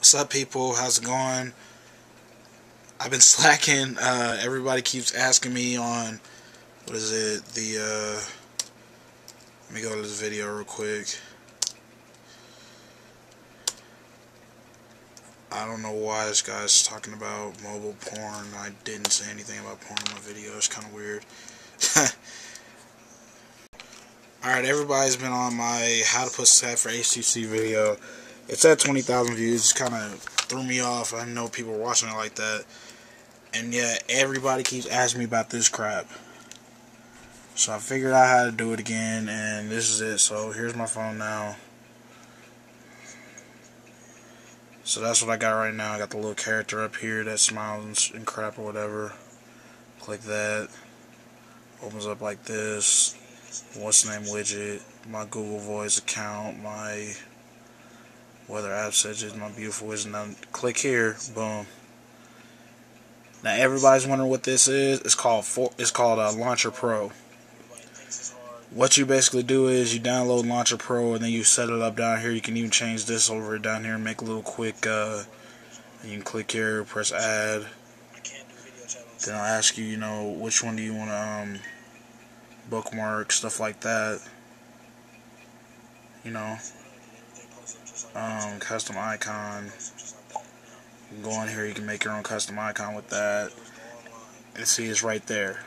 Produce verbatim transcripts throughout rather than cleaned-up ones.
What's up, people? How's it going? I've been slacking. Uh, everybody keeps asking me on, what is it, the, uh, let me go to this video real quick. I don't know why this guy's talking about mobile porn. I didn't say anything about porn in my video. It's kind of weird. Alright, everybody's been on my how to put set for H T C video. It's at twenty thousand views. It kind of threw me off. I didn't know people were watching it like that. And yeah, everybody keeps asking me about this crap. So I figured out how to do it again, and this is it. So here's my phone now. So that's what I got right now. I got the little character up here that smiles and crap or whatever. Click that. Opens up like this. What's name widget. My Google Voice account. My weather app such as my beautiful widget. Now click here, boom. Now everybody's wondering what this is. It's called for, it's called uh, Launcher Pro. What you basically do is you download Launcher Pro and then you set it up down here. You can even change this over down here and make a little quick. Uh, you can click here, press add. Then I'll ask you, you know, which one do you want to um, bookmark, stuff like that. You know. Um, custom icon. You can go on here, you can make your own custom icon with that. And see, it's right there.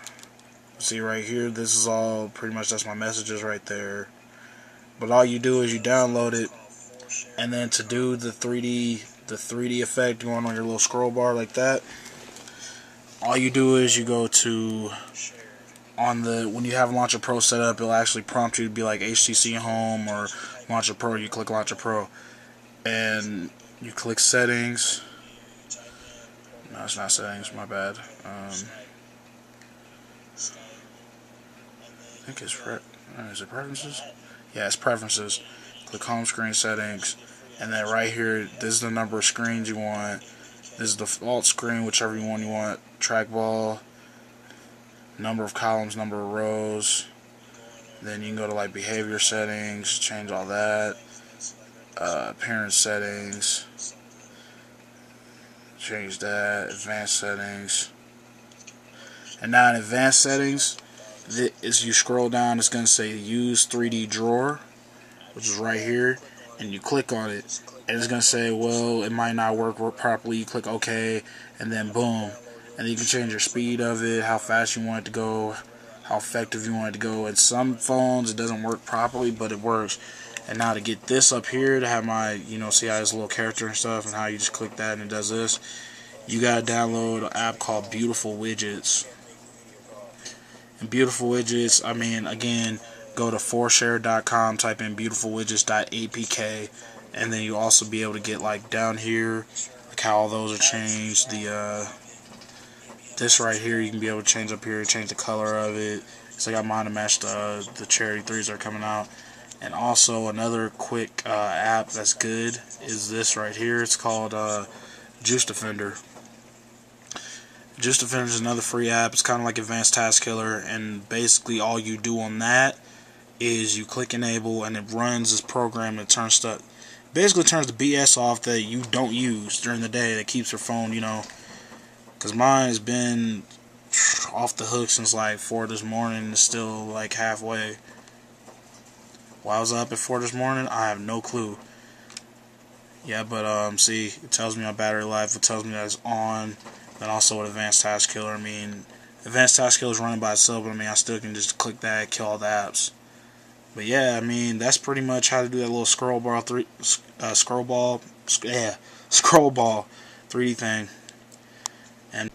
See right here, this is all pretty much, that's my messages right there. But all you do is you download it, and then to do the three D the three D effect going on your little scroll bar like that, all you do is you go to on the when you have Launcher Pro set up, it'll actually prompt you to be like H T C Home or Launcher Pro. You click Launcher Pro and you click settings. No, it's not settings, my bad. Um, I think it's pre is it preferences? Yeah, it's preferences. Click home screen settings, and then right here, this is the number of screens you want. This is the default screen, whichever one you want. Trackball, number of columns, number of rows. Then you can go to like behavior settings, change all that. Uh, appearance settings, change that. Advanced settings, and now in advanced settings, as you scroll down, it's going to say use three D drawer, which is right here, and you click on it, and it's going to say, well, it might not work properly. You click OK, and then boom, and you can change your speed of it, how fast you want it to go, how effective you want it to go. In some phones, it doesn't work properly, but it works. And now to get this up here, to have my, you know, see how this little character and stuff, and how you just click that and it does this, you got to download an app called Beautiful Widgets. Beautiful Widgets, I mean, again, go to four share dot com, type in beautiful widgets dot A P K, and then you'll also be able to get, like, down here, like how all those are changed. The uh, this right here, you can be able to change up here, change the color of it. So I got mine to match the, uh, the Cherry threes that are coming out. And also another quick uh, app that's good is this right here. It's called uh, Juice Defender. Juice Defender is another free app. It's kind of like Advanced Task Killer, and basically all you do on that is you click enable, and it runs this program that turns stuff, basically turns the B S off that you don't use during the day, that keeps your phone, you know, because mine has been off the hook since like four this morning. It's still like halfway. Why I was up at four this morning, I have no clue. Yeah, but um, see, it tells me my battery life. It tells me that it's on. And also with Advanced Task Killer, I mean, Advanced Task Killer is running by itself, but I mean, I still can just click that, kill all the apps. But yeah, I mean, that's pretty much how to do that little scroll bar, three, uh, scroll ball, sc yeah, scroll ball, three D thing. And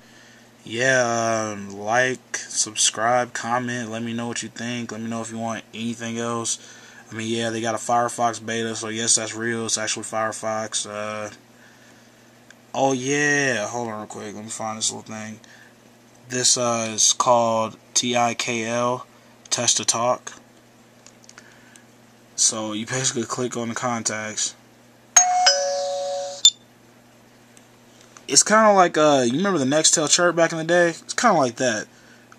yeah, um, like, subscribe, comment, let me know what you think. Let me know if you want anything else. I mean, yeah, they got a Firefox beta, so yes, that's real. It's actually Firefox. Uh, Oh yeah, hold on real quick, let me find this little thing. This uh, is called T I K L, Test to Talk. So you basically click on the contacts. It's kind of like, uh, you remember the Nextel chart back in the day? It's kind of like that,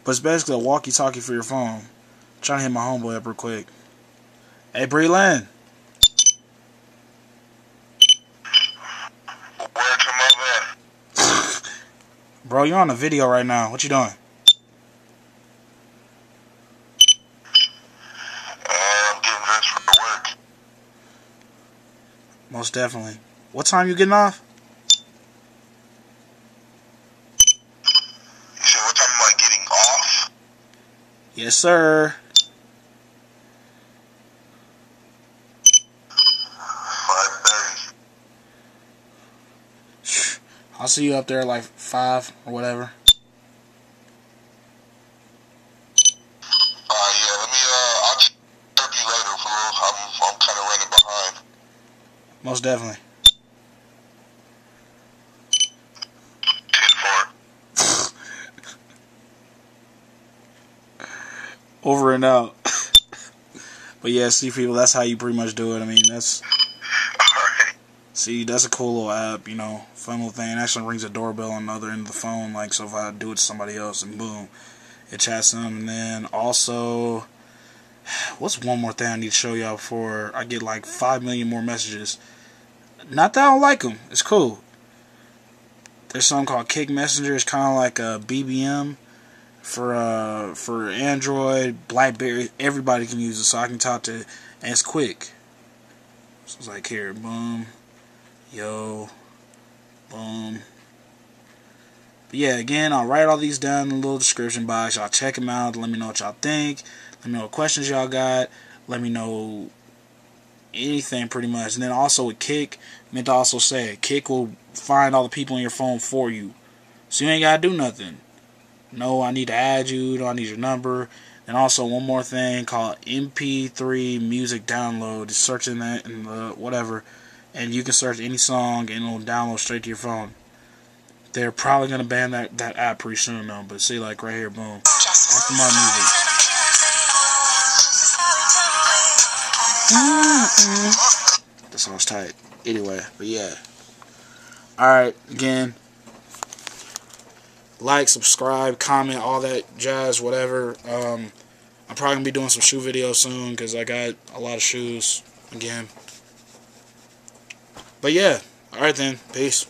but it's basically a walkie-talkie for your phone. I'm trying to hit my homeboy up real quick. Hey, Bree Lynn. Bro, you're on a video right now. What you doing? Uh, I'm getting dressed for work. Most definitely. What time you getting off? You said what time am I getting off? Yes, sir. I'll see you up there at like five or whatever. Uh, yeah, let me, uh, I'll check you later, for real. I'm, I'm kind of running behind. Most definitely. ten four. Over and out. But yeah, see people, that's how you pretty much do it. I mean, that's... See, that's a cool little app, you know, fun little thing. It actually rings a doorbell on the other end of the phone, like, so if I do it to somebody else, and boom, it chats them. And then also, what's one more thing I need to show y'all before I get, like, five million more messages? Not that I don't like them. It's cool. There's something called Kik Messenger. It's kind of like a B B M for, uh, for Android, BlackBerry. Everybody can use it, so I can talk to, and it's quick. So it's like, here, boom. Yo, boom. But yeah, again, I'll write all these down in the little description box. Y'all check them out. Let me know what y'all think. Let me know what questions y'all got. Let me know anything pretty much. And then also with Kik, I meant to also say, Kik will find all the people on your phone for you. So you ain't got to do nothing. No, I need to add you. No, I need your number. And also one more thing called M P three music download. Just searching that and the whatever. And you can search any song and it'll download straight to your phone. They're probably gonna ban that, that app pretty soon though, but see like right here, boom. That's my music. Mm-mm. That song's tight. Anyway, but yeah. Alright, again. Like, subscribe, comment, all that jazz, whatever. Um I'm probably gonna be doing some shoe videos soon because I got a lot of shoes again. But yeah, alright then, peace.